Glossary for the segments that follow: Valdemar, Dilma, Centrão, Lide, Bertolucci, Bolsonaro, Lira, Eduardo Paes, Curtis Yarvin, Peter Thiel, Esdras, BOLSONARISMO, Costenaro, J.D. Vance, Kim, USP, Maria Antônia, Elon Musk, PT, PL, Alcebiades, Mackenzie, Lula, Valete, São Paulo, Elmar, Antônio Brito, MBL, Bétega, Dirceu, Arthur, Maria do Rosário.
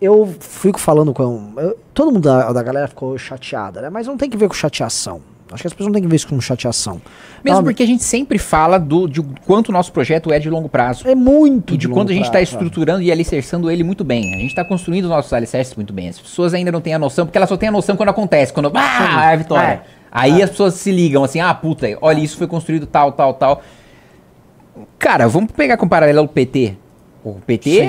eu fico falando com... todo mundo da galera ficou chateada, né? Mas não tem que ver com chateação. Acho que as pessoas não têm que ver isso como chateação. Mesmo porque a gente sempre fala de quanto o nosso projeto é de longo prazo. É muito. E de quanto a gente está estruturando e alicerçando ele muito bem. A gente está construindo os nossos alicerces muito bem. As pessoas ainda não têm a noção, porque elas só têm a noção quando acontece. Quando é a vitória. Aí as pessoas se ligam assim, ah, puta, olha, isso foi construído tal, tal, tal. Cara, vamos pegar com paralelo ao PT. O PT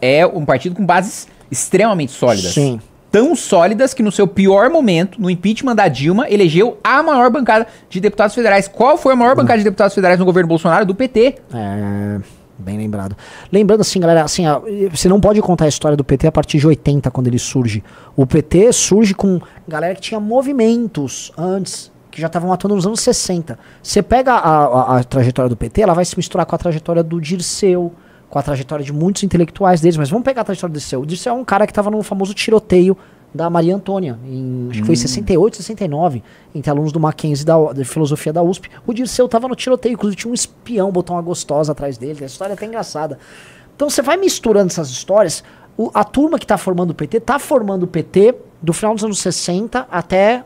é um partido com bases extremamente sólidas. Sim. Tão sólidas que no seu pior momento, no impeachment da Dilma, elegeu a maior bancada de deputados federais. Qual foi a maior bancada de deputados federais no governo Bolsonaro? Do PT. É, bem lembrado. Lembrando assim, galera, assim, ó, você não pode contar a história do PT a partir de 80, quando ele surge. O PT surge com galera que tinha movimentos antes, que já estavam atuando nos anos 60. Você pega a trajetória do PT, ela vai se misturar com a trajetória do Dirceu, com a trajetória de muitos intelectuais deles, mas vamos pegar a trajetória do Dirceu. O Dirceu é um cara que estava no famoso tiroteio da Maria Antônia, acho que foi em 68, 69, entre alunos do Mackenzie de filosofia da USP. O Dirceu estava no tiroteio, inclusive tinha um espião, botou uma gostosa atrás dele, a história é até engraçada. Então você vai misturando essas histórias, a turma que está formando o PT do final dos anos 60 até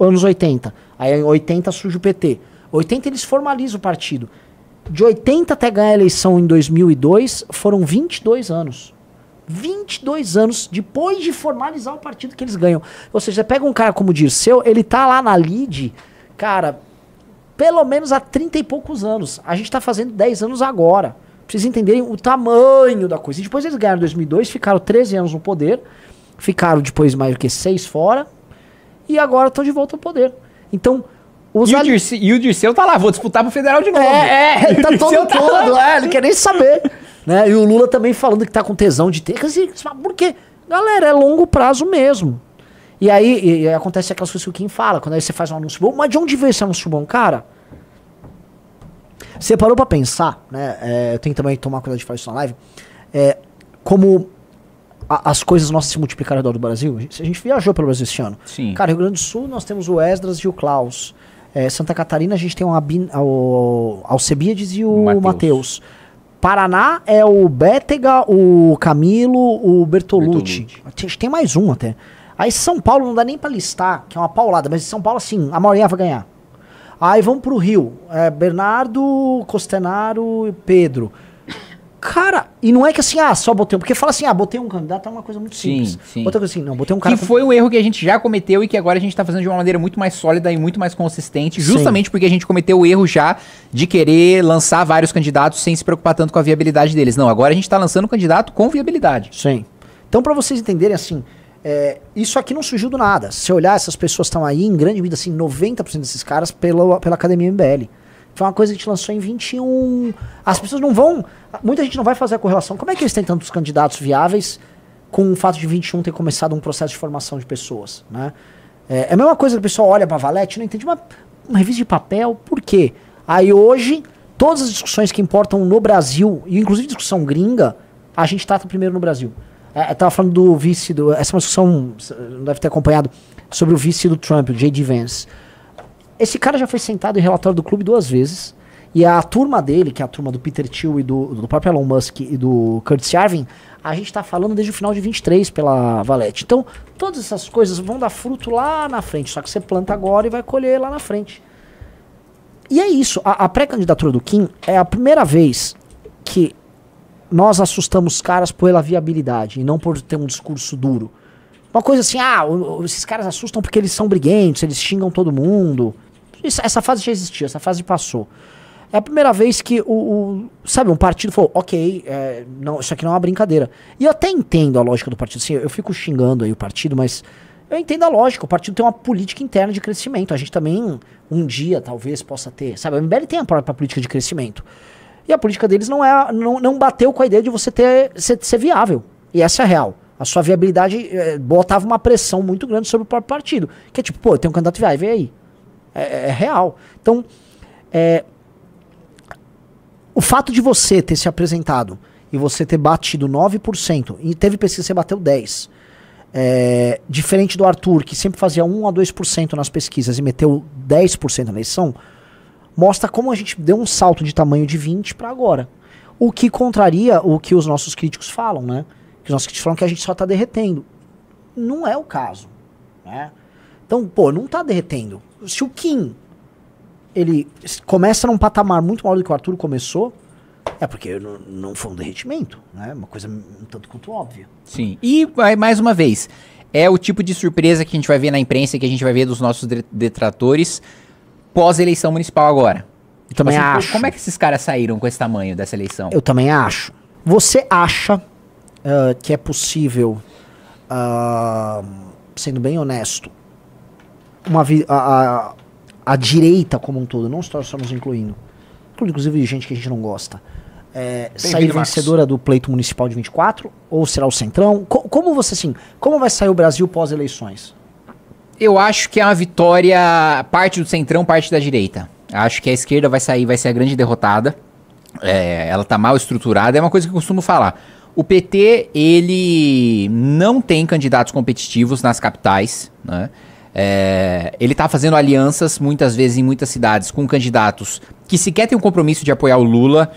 anos 80. Aí em 80 surge o PT. 80 eles formalizam o partido. De 80 até ganhar a eleição em 2002, foram 22 anos. 22 anos depois de formalizar o partido que eles ganham. Ou seja, você pega um cara como o Dirceu, ele tá lá na Lide, cara, pelo menos há 30 e poucos anos. A gente tá fazendo 10 anos agora. Pra vocês entenderem o tamanho da coisa. E depois eles ganharam em 2002, ficaram 13 anos no poder, ficaram depois mais do que 6 fora, e agora estão de volta ao poder. Então... E o Dirceu tá lá, vou disputar pro federal de novo. Ele tá todo, ele quer nem saber. Né? E o Lula também falando que tá com tesão de ter. Porque, galera, é longo prazo mesmo. E aí acontece aquelas coisas que o Kim fala, quando aí você faz um anúncio bom. Mas de onde veio esse anúncio bom, cara? Você parou pra pensar, né? Eu tenho também que tomar cuidado de falar isso na live. Como as coisas nossas se multiplicaram ao redor do Brasil. A gente viajou pelo Brasil este ano. Sim. Cara, Rio Grande do Sul nós temos o Esdras e o Klaus. Santa Catarina a gente tem o Alcebiades e o Matheus. Paraná é o Bétega, o Camilo, o Bertolucci. A gente tem mais um até. Aí São Paulo não dá nem pra listar, que é uma paulada, mas São Paulo assim, a maioria vai ganhar. Aí vamos pro Rio. Bernardo, Costenaro e Pedro. Cara, e não é que assim, só botei um... Porque fala assim, botei um candidato, é uma coisa muito simples. Sim. Outra coisa assim, não, botei um cara... Que foi um erro que a gente já cometeu e que agora a gente tá fazendo de uma maneira muito mais sólida e muito mais consistente, justamente porque a gente cometeu o erro já de querer lançar vários candidatos sem se preocupar tanto com a viabilidade deles. Não, agora a gente tá lançando um candidato com viabilidade. Sim. Então, pra vocês entenderem, assim, isso aqui não surgiu do nada. Se você olhar, essas pessoas estão aí, em grande medida, assim, 90% desses caras pela Academia MBL. Foi uma coisa que a gente lançou em 21. As pessoas não vão... Muita gente não vai fazer a correlação. Como é que eles têm tantos candidatos viáveis com o fato de 21 ter começado um processo de formação de pessoas, né? É a mesma coisa que o pessoal olha pra Valete, não entende uma revista de papel, por quê? Aí hoje, todas as discussões que importam no Brasil, e inclusive discussão gringa, a gente trata primeiro no Brasil. Eu tava falando do vice... Essa é uma discussão, você não deve ter acompanhado, sobre o vice do Trump, o J.D. Vance. Esse cara já foi sentado em relatório do clube 2 vezes. E a turma dele, que é a turma do Peter Thiel e do próprio Elon Musk e do Curtis Yarvin, a gente tá falando desde o final de 23 pela Valete. Então, todas essas coisas vão dar fruto lá na frente. Só que você planta agora e vai colher lá na frente. E é isso. A pré-candidatura do Kim é a primeira vez que nós assustamos caras pela viabilidade e não por ter um discurso duro. Uma coisa assim, esses caras assustam porque eles são briguentos, eles xingam todo mundo... Essa fase já existia, essa fase passou. É a primeira vez que sabe, um partido falou, ok, não, isso aqui não é uma brincadeira. E eu até entendo a lógica do partido. Assim, eu fico xingando aí o partido, mas eu entendo a lógica. O partido tem uma política interna de crescimento. A gente também, um dia, talvez, possa ter. Sabe, a MBL tem a própria política de crescimento. E a política deles não bateu com a ideia de você ser viável. E essa é a real. A sua viabilidade botava uma pressão muito grande sobre o próprio partido. Que é tipo, pô, eu tenho um candidato viável, e aí? É real. Então, o fato de você ter se apresentado e você ter batido 9%, e teve pesquisa que você bateu 10%, diferente do Arthur, que sempre fazia 1 a 2% nas pesquisas e meteu 10% na eleição, mostra como a gente deu um salto de tamanho de 20 para agora. O que contraria o que os nossos críticos falam, né? Que nós falam que a gente só está derretendo. Não é o caso, né? Então, pô, não está derretendo. Se o Kim, ele começa num patamar muito maior do que o Arthur começou, é porque não foi um derretimento, né? Uma coisa um tanto quanto óbvia. Sim, e mais uma vez, é o tipo de surpresa que a gente vai ver na imprensa, que a gente vai ver dos nossos detratores pós-eleição municipal agora. Eu também acho. Como é que esses caras saíram com esse tamanho dessa eleição? Eu também acho. Você acha que é possível, sendo bem honesto, a direita como um todo, não estamos incluindo, inclusive gente que a gente não gosta, sair vencedora do pleito municipal de 24? Ou será o Centrão? Como você, assim, como vai sair o Brasil pós-eleições? Eu acho que é uma vitória, parte do Centrão, parte da direita. Acho que a esquerda vai sair, vai ser a grande derrotada. É, ela tá mal estruturada, é uma coisa que eu costumo falar. O PT, ele não tem candidatos competitivos nas capitais, né? Ele tá fazendo alianças, muitas vezes, em muitas cidades, com candidatos que sequer tem um compromisso de apoiar o Lula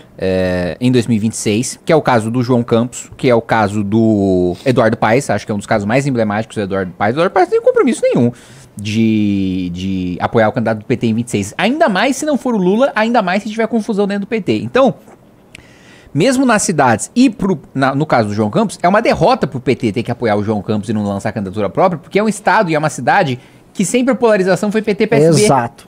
em 2026, que é o caso do João Campos, que é o caso do Eduardo Paes, acho que é um dos casos mais emblemáticos do Eduardo Paes. O Eduardo Paes não tem compromisso nenhum de apoiar o candidato do PT em 26. Ainda mais se não for o Lula, ainda mais se tiver confusão dentro do PT. Então, mesmo nas cidades e no caso do João Campos, é uma derrota pro PT ter que apoiar o João Campos e não lançar a candidatura própria, porque é um estado e é uma cidade que sempre a polarização foi PT-PSB. Exato.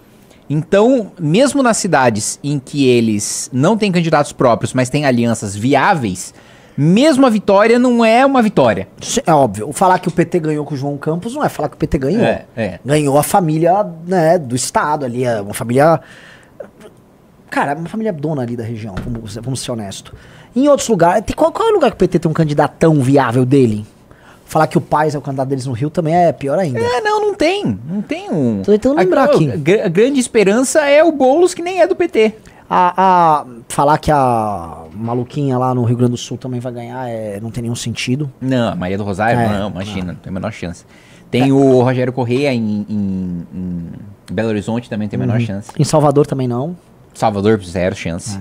Então, mesmo nas cidades em que eles não têm candidatos próprios, mas têm alianças viáveis, mesmo a vitória não é uma vitória. É óbvio. Falar que o PT ganhou com o João Campos não é falar que o PT ganhou. Ganhou a família, né, do Estado ali, uma família... Cara, uma família dona ali da região, vamos ser honestos. Em outros lugares... Qual é o lugar que o PT tem um candidatão viável dele? Falar que o Paes é o candidato deles no Rio também é pior ainda. Não tem. Não tem um... Tô tentando lembrar aqui. A grande esperança é o Boulos, que nem é do PT. Falar que a maluquinha lá no Rio Grande do Sul também vai ganhar não tem nenhum sentido. Não, a Maria do Rosário, não, imagina, não tem a menor chance. Tem o Rogério Correia em Belo Horizonte, também tem a menor chance. Em Salvador também não. Salvador, zero chance.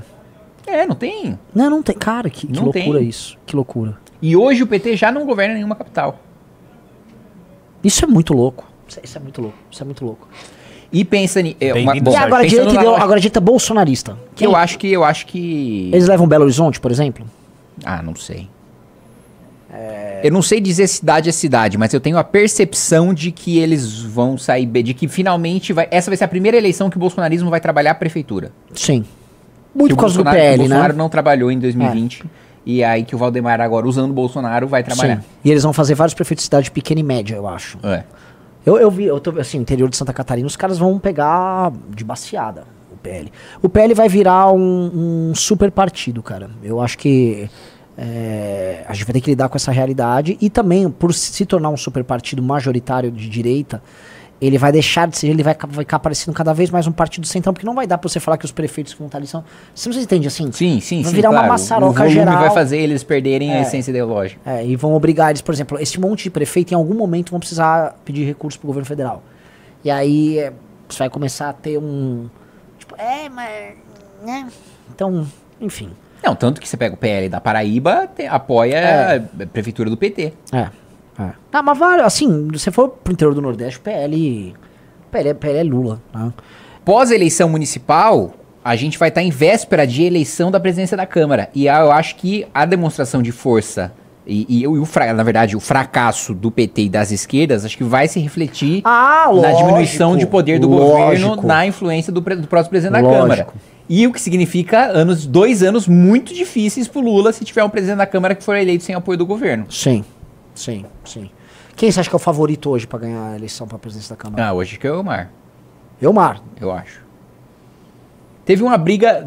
Não tem. Não tem. Cara, que loucura isso. Que loucura. E hoje o PT já não governa nenhuma capital. Isso é muito louco. Isso é muito louco. Isso é muito louco. E pensa em... agora a direita bolsonarista. Eu acho que... Eles levam Belo Horizonte, por exemplo? Não sei. Eu não sei dizer cidade a cidade, mas eu tenho a percepção de que eles vão sair... De que finalmente vai... Essa vai ser a primeira eleição que o bolsonarismo vai trabalhar a prefeitura. Sim. Muito por causa do PL, né? O Bolsonaro não trabalhou em 2020. E aí que o Valdemar agora, usando o Bolsonaro, vai trabalhar. Sim. E eles vão fazer vários prefeitos de cidade pequena e média, eu acho. Eu vi, interior de Santa Catarina, os caras vão pegar de baciada o PL. O PL vai virar um super partido, cara. Eu acho que a gente vai ter que lidar com essa realidade. E também, por se tornar um super partido majoritário de direita, ele vai deixar de ser, ele vai ficar parecendo cada vez mais um partido central, porque não vai dar pra você falar que os prefeitos que vão estar ali são... Você não entende, assim? Sim. Vai virar uma maçaroca geral. O volume vai fazer eles perderem a essência ideológica. E vão obrigar eles, por exemplo, esse monte de prefeito em algum momento vão precisar pedir recurso pro governo federal. E aí você vai começar a ter um... Tipo, mas... né? Então, enfim. Não, tanto que você pega o PL da Paraíba, apoia a prefeitura do PT. Mas assim, se for pro interior do Nordeste, PL é Lula, né? Pós-eleição municipal, a gente vai estar em véspera de eleição da presidência da Câmara. E eu acho que a demonstração de força e, na verdade, o fracasso do PT e das esquerdas, acho que vai se refletir na diminuição de poder do governo, na influência do próximo presidente da Câmara. E o que significa dois anos muito difíceis pro Lula se tiver um presidente da Câmara que for eleito sem apoio do governo. Sim. Quem você acha que é o favorito hoje pra ganhar a eleição pra presidência da Câmara? Hoje que é o Elmar. Elmar? Eu acho. Teve uma briga,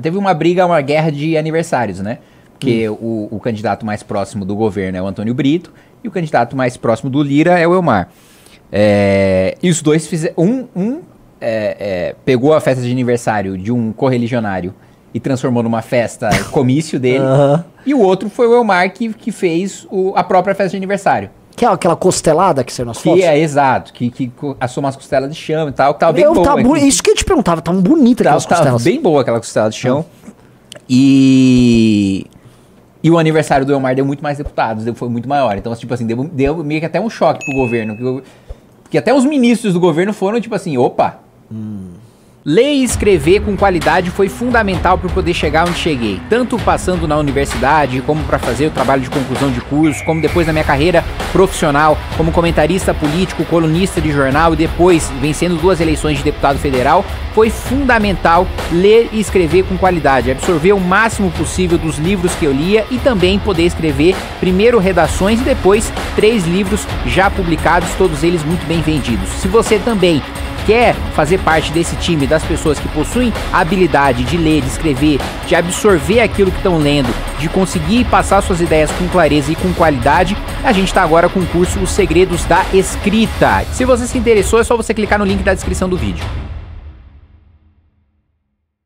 uma guerra de aniversários, né? Porque o candidato mais próximo do governo é o Antônio Brito e o candidato mais próximo do Lira é o Elmar. E os dois fizeram... pegou a festa de aniversário de um correligionário e transformou numa festa comício dele. E o outro foi o Elmar que fez a própria festa de aniversário. Que é aquela costelada que saiu nas fotos? É, exato. Que assoma as costelas de chão e tal. Que tava bem boa. Isso que eu te perguntava. Tava bonita aquelas costelas. Tava bem boa aquela costela de chão. E... E o aniversário do Elmar deu muito mais deputados, foi muito maior. Então, tipo assim, deu meio que até um choque pro governo. Porque até os ministros do governo foram, tipo assim, opa. Ler e escrever com qualidade foi fundamental para poder chegar onde cheguei. Tanto passando na universidade, como para fazer o trabalho de conclusão de curso, como depois na minha carreira profissional, como comentarista político, colunista de jornal e depois vencendo 2 eleições de deputado federal, foi fundamental ler e escrever com qualidade, absorver o máximo possível dos livros que eu lia e também poder escrever primeiro redações e depois 3 livros já publicados, todos eles muito bem vendidos. Se você também quer fazer parte desse time das pessoas que possuem a habilidade de ler, de escrever, de absorver aquilo que estão lendo, de conseguir passar suas ideias com clareza e com qualidade, a gente está agora com o curso Os Segredos da Escrita. Se você se interessou, é só você clicar no link da descrição do vídeo.